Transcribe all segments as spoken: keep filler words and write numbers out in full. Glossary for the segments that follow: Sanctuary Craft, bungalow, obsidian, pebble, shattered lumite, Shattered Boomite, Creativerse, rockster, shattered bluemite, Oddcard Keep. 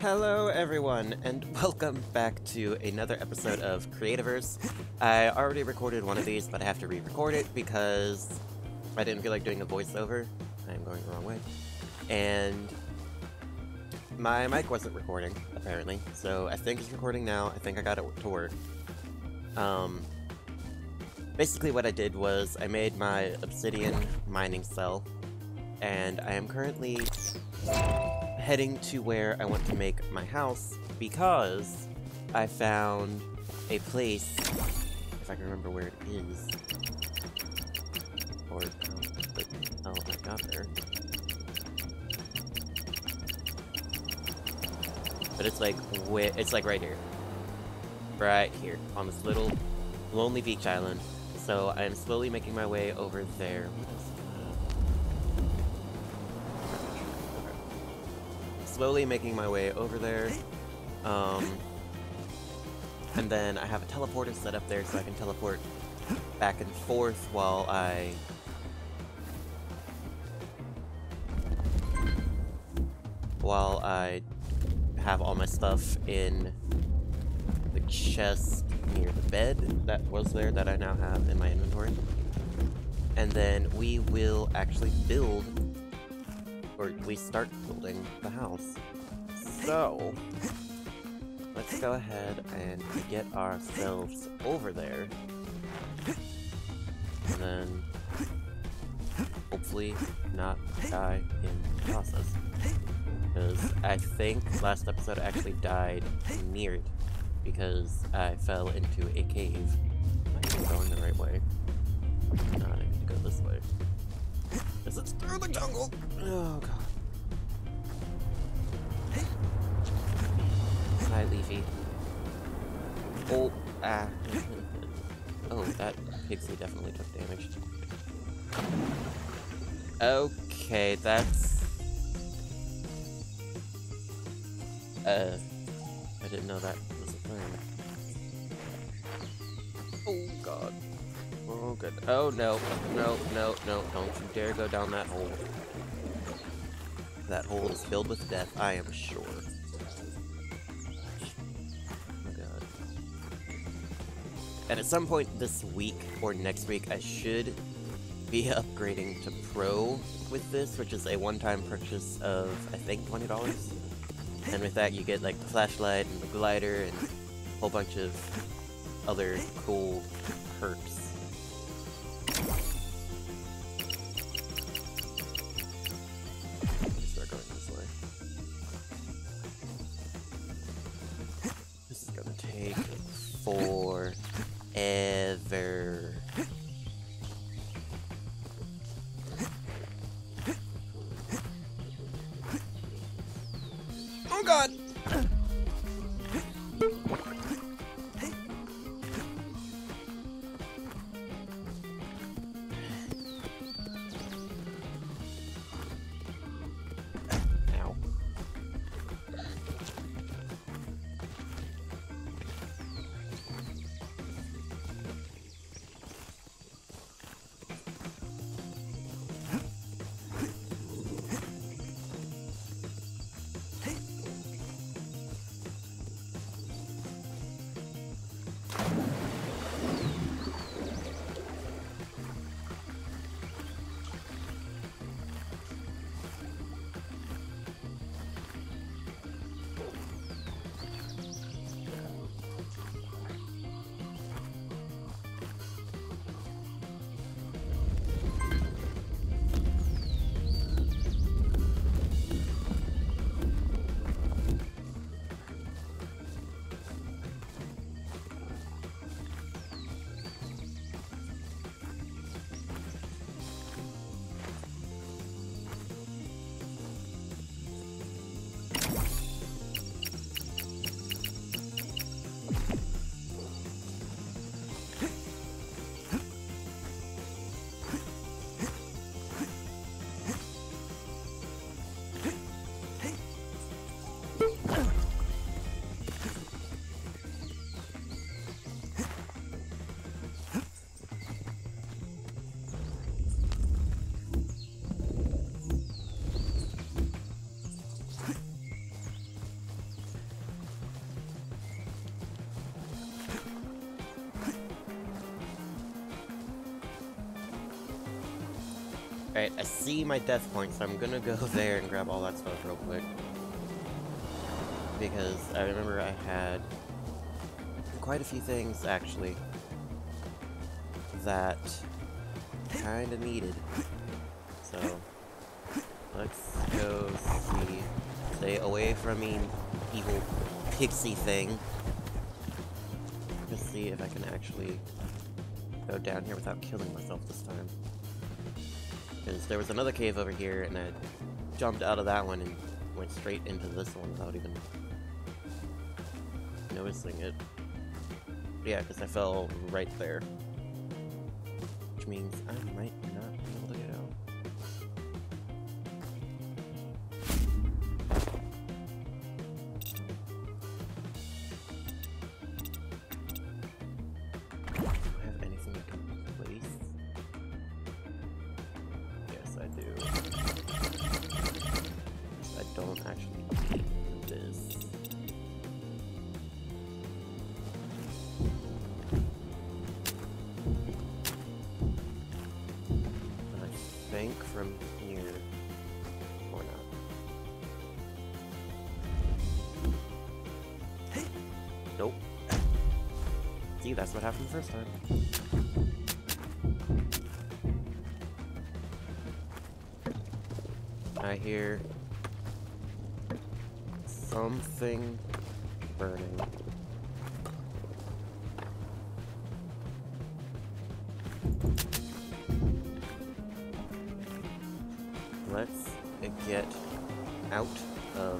Hello everyone, and welcome back to another episode of Creativerse. I already recorded one of these, but I have to re-record it because I didn't feel like doing a voiceover. I'm going the wrong way. And my mic wasn't recording, apparently, so I think it's recording now. I think I got it to work. Um, basically what I did was I made my obsidian mining cell, and I am currently heading to where I want to make my house because I found a place, if I can remember where it is, or oh, I got there, but it's like it's like right here, right here on this little lonely beach island. So I'm slowly making my way over there. Slowly making my way over there, um, and then I have a teleporter set up there so I can teleport back and forth while I while I have all my stuff in the chest near the bed that was there that I now have in my inventory, and then we will actually build. Or at least start building the house. So, let's go ahead and get ourselves over there. And then, hopefully not die in the process. Because I think last episode I actually died near it. Because I fell into a cave. I'm going the right way. No, I need to go this way. It's through the jungle. Oh god. Hi, Leafy. Oh, ah. Oh, that pixie definitely took damage. Okay, that's. Uh, I didn't know that was a thing. Oh god. Oh good. Oh no, no, no, no, don't you dare go down that hole. That hole is filled with death, I am sure. Oh god. And at some point this week or next week I should be upgrading to Pro with this, which is a one-time purchase of I think twenty dollars. And with that you get like the flashlight and the glider and a whole bunch of other cool perks. Forever. Oh god! Alright, I see my death point, so I'm gonna go there and grab all that stuff real quick. Because I remember I had quite a few things, actually, that kinda needed. So, let's go see. Stay away from me, evil pixie thing. Let's see if I can actually go down here without killing myself this time. Because there was another cave over here, and I jumped out of that one and went straight into this one without even noticing it. But yeah, because I fell right there. Which means I might not be able to get out. Do I have anything I can place? Yes, I do. I don't actually need this. From here, or not. Nope. See, that's what happened the first time. I hear something burning. Let's get out of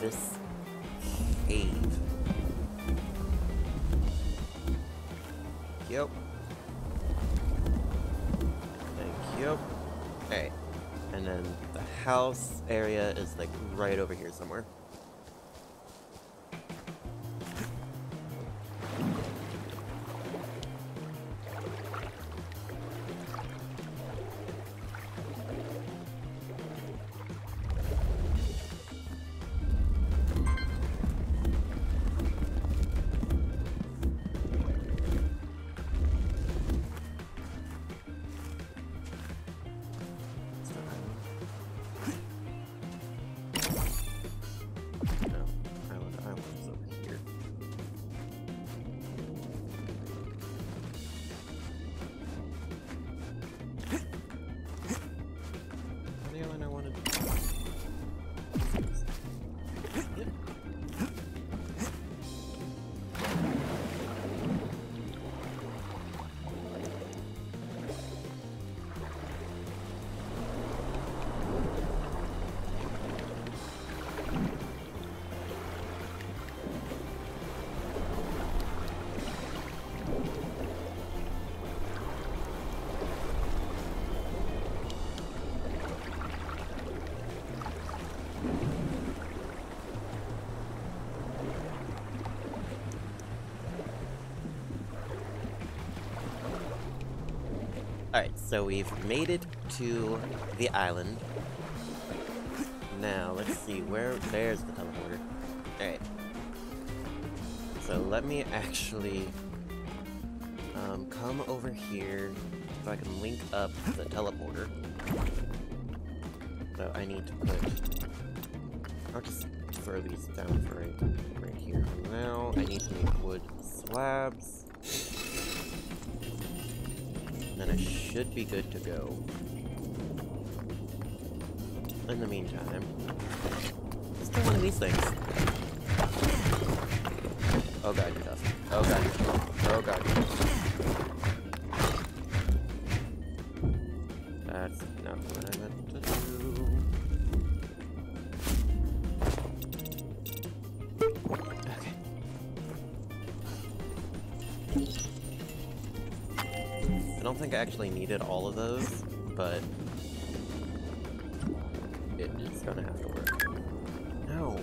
this cave. Yep. Thank you. Alright. And then the house area is like right over here somewhere. Alright, so we've made it to the island. Now, let's see, where, there's the teleporter. Alright. So let me actually um, come over here so I can link up the teleporter. So I need to put, I'll just throw these down for right, right here. Now, I need to make wood slabs. Then I should be good to go. In the meantime, let's try one of these things. Oh god, you're tough. Oh god. Oh god. That's not what I meant to do. Okay. I don't think I actually needed all of those, but it, it's gonna have to work. No!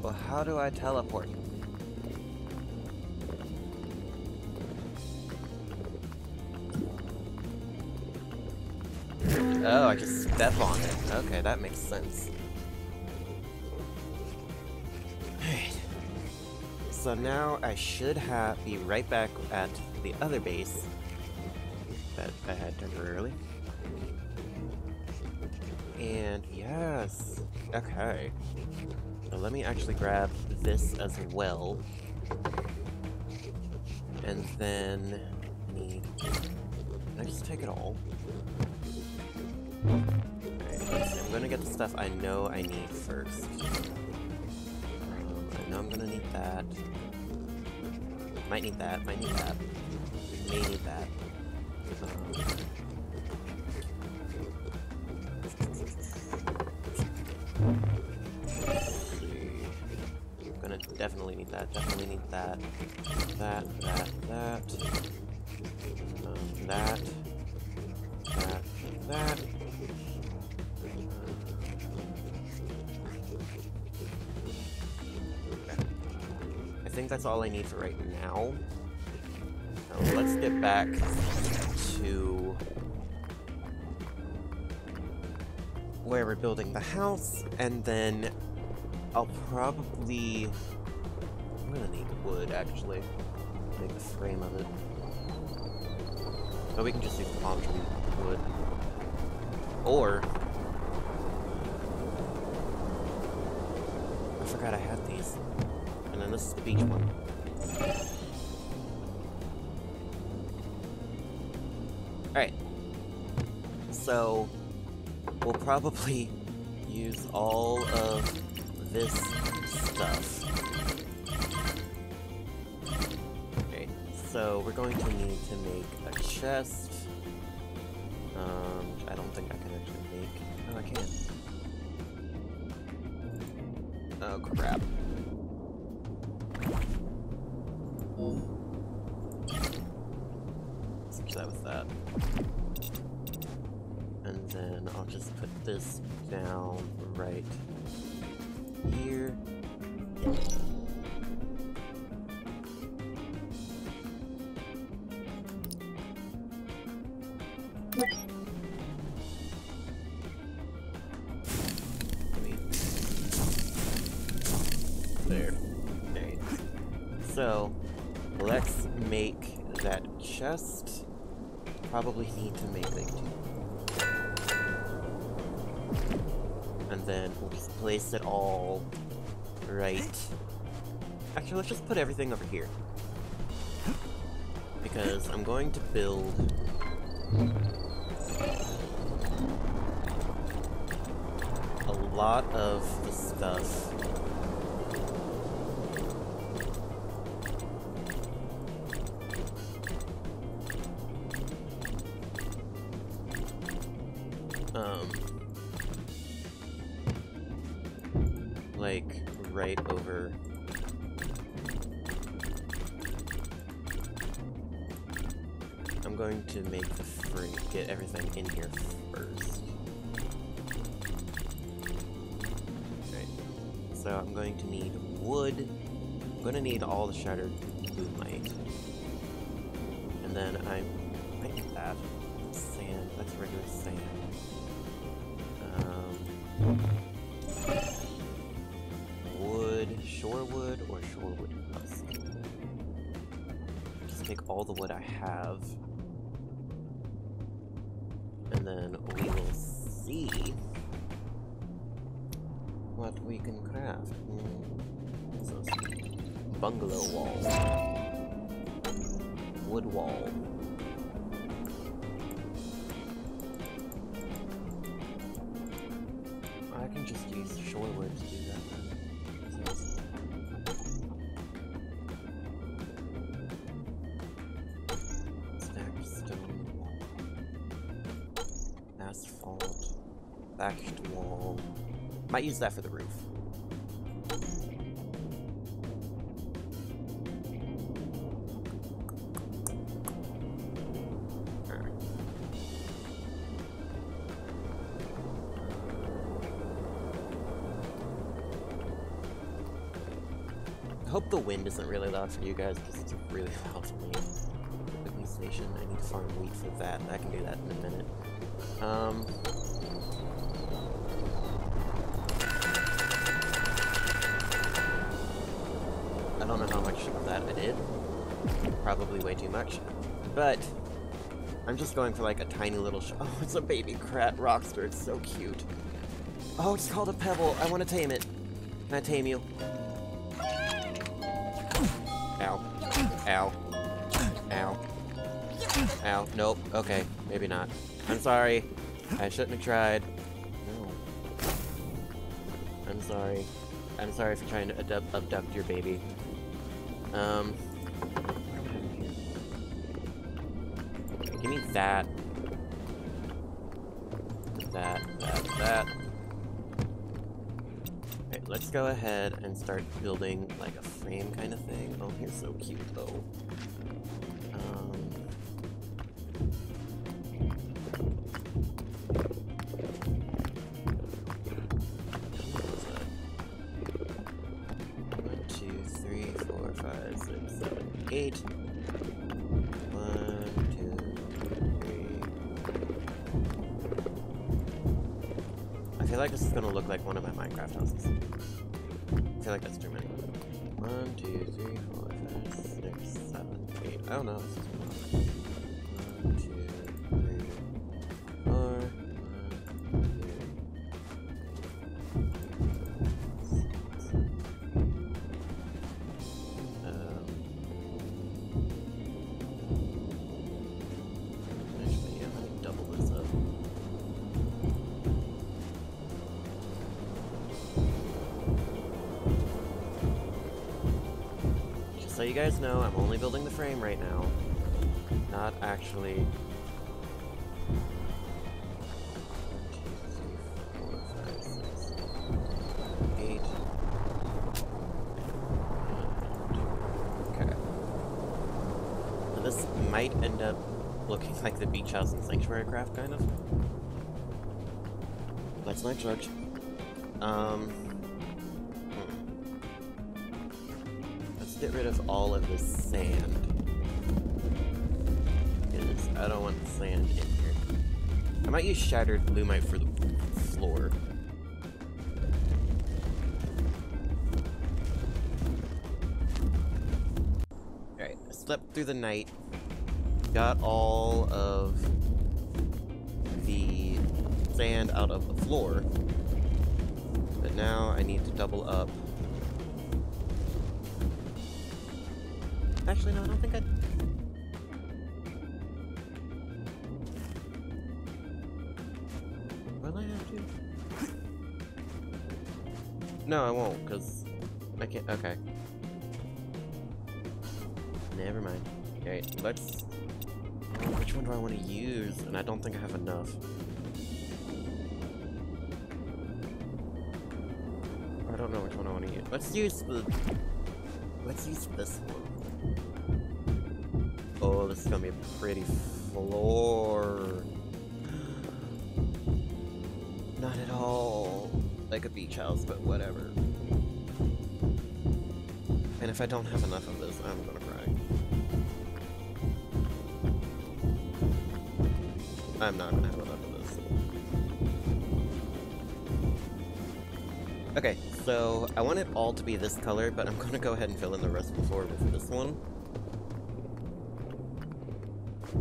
Well, how do I teleport? Oh, I just step on it. Okay, that makes sense. So now I should have be right back at the other base that I had temporarily. And yes, okay. So let me actually grab this as well. And then I need, can I just take it all? Alright, so I'm gonna get the stuff I know I need first. Um, I know I'm gonna need that. Might need that, might need that. May need that. Um, I'm gonna definitely need that, definitely need that. That, that, that. Um, that. That, that. I think that's all I need for right now. So let's get back to where we're building the house, and then I'll probably... I'm gonna need wood, actually. Make the frame of it. But we can just use palm tree wood. Or... I forgot I had these. And then this is the beach one. Alright. So... we'll probably use all of this stuff. Okay, so we're going to need to make a chest. Um, I don't think I can actually make... Oh, I can. Oh, crap. Let's do that with that. And then I'll just put this down right here. There. Okay. So, let's make that chest. Probably need to make it too. And then we'll just place it all right. Actually, let's just put everything over here. Because I'm going to build... a lot of the stuff. Um... like, right over... I'm going to make the frame, get everything in here first. Right. So I'm going to need wood. I'm going to need all the shattered bluemite. And then I might need that. Sand, that's regular sand. Um... Shorewood or shorewood husk. Just take all the wood I have, and then we will see what we can craft. Mm. So, bungalow wall, wood wall. I can just use shorewood to do that. Thatched wall. Might use that for the roof. Alright. I hope the wind isn't really loud for you guys because it's really loud for me. Cooking station. I need to farm wheat for that. I can do that in a minute. Um. I don't know how much way too much. But I'm just going for like a tiny little sh oh, it's a baby crab rockster. It's so cute. Oh, it's called a pebble. I want to tame it. Can I tame you? Ow. Ow. Ow. Ow. Nope. Okay. Maybe not. I'm sorry. I shouldn't have tried. No. I'm sorry. I'm sorry for trying to abduct, abduct your baby. Um. Give me that. That. That. That. Alright, let's go ahead and start building like a frame kind of thing. Oh, he's so cute though. Um. So you guys know, I'm only building the frame right now, not actually... one, two, three, four, five, six, seven, eight, nine, ten, okay. Now this might end up looking like the beach house in Sanctuary Craft, kind of. Let's not judge. Um... Get rid of all of this sand. Goodness, I don't want the sand in here. I might use shattered lumite for the floor. Alright, I slept through the night. Got all of the sand out of the floor. But now I need to double up. Actually, no, I don't think I... Will I have to? No, I won't, because I can't... Okay. Never mind. Okay, let's... Oh, which one do I want to use? And I don't think I have enough. I don't know which one I want to use. Let's use the... Let's use this one. Oh, this is gonna be a pretty floor. Not at all like a beach house, but whatever. And if I don't have enough of this, I'm gonna cry. I'm not gonna have enough of this. Okay, so I want it all to be this color, but I'm gonna go ahead and fill in the rest of the floor with this one.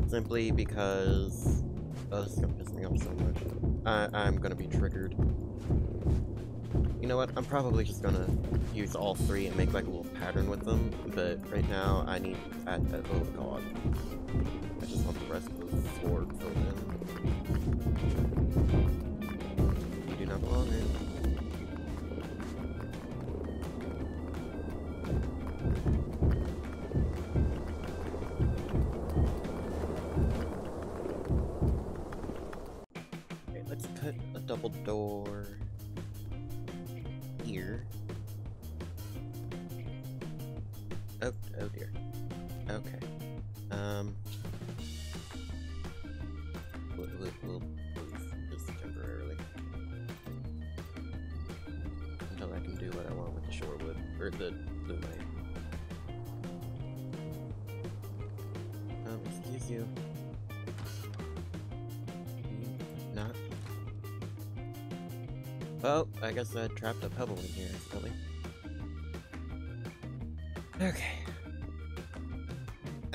Simply because... Oh, this is gonna piss me off so much. I, I'm gonna be triggered. You know what? I'm probably just gonna use all three and make like a little pattern with them, but right now I need... I, I, oh god. I just want the rest of the floor filled in. You do not belong here. Door here. Oh, oh dear. Okay. Um. We'll, we'll, we'll move this temporarily until I can do what I want with the shore wood or the blue light. Um, excuse you. Not. Well, I guess I trapped a pebble in here, probably. Okay.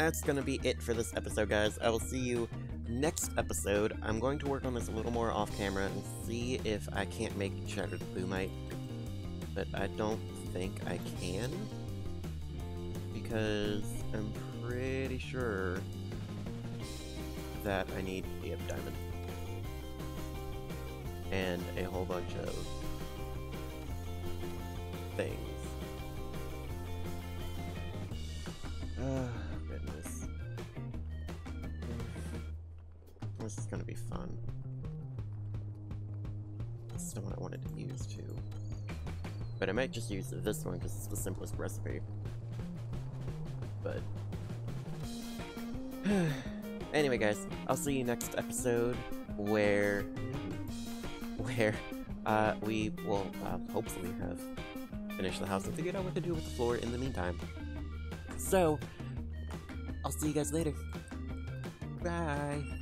that's gonna be it for this episode, guys. I will see you next episode. I'm going to work on this a little more off camera and see if I can't make Shattered Boomite, but I don't think I can, because I'm pretty sure that I need a diamond and a whole bunch of things. Oh, goodness. This is gonna be fun. This is the one I wanted to use too, but I might just use this one because it's the simplest recipe. But anyway, guys, I'll see you next episode where where uh, we will uh, hopefully have finished the house and figured out what to do with the floor in the meantime. So I'll see you guys later. Bye.